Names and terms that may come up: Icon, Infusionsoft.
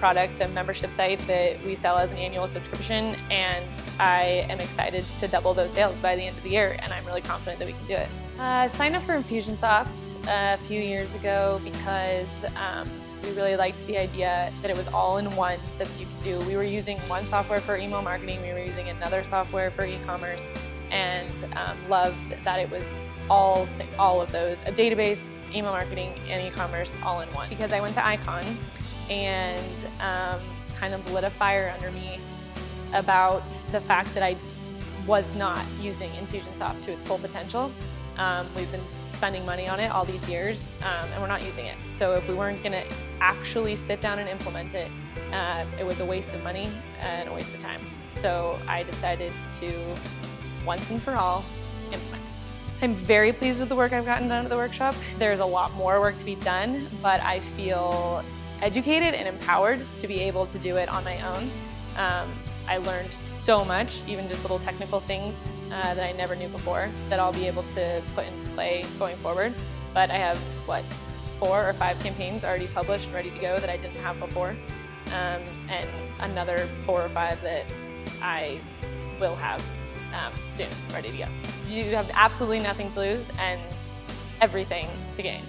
product, a membership site that we sell as an annual subscription, and I am excited to double those sales by the end of the year, and I'm really confident that we can do it. I signed up for Infusionsoft a few years ago because we really liked the idea that it was all in one that you could do. We were using one software for email marketing, we were using another software for e-commerce, and loved that it was all of those, a database, email marketing, and e-commerce all in one. Because I went to Icon and kind of lit a fire under me about the fact that I was not using Infusionsoft to its full potential. We've been spending money on it all these years and we're not using it. So if we weren't going to actually sit down and implement it, it was a waste of money and a waste of time. So I decided to once and for all implement it. I'm very pleased with the work I've gotten done at the workshop. There's a lot more work to be done, but I feel educated and empowered to be able to do it on my own. I learned so much, even just little technical things that I never knew before that I'll be able to put into play going forward. But I have, what, 4 or 5 campaigns already published and ready to go that I didn't have before, and another 4 or 5 that I will have soon, ready to go. You have absolutely nothing to lose and everything to gain.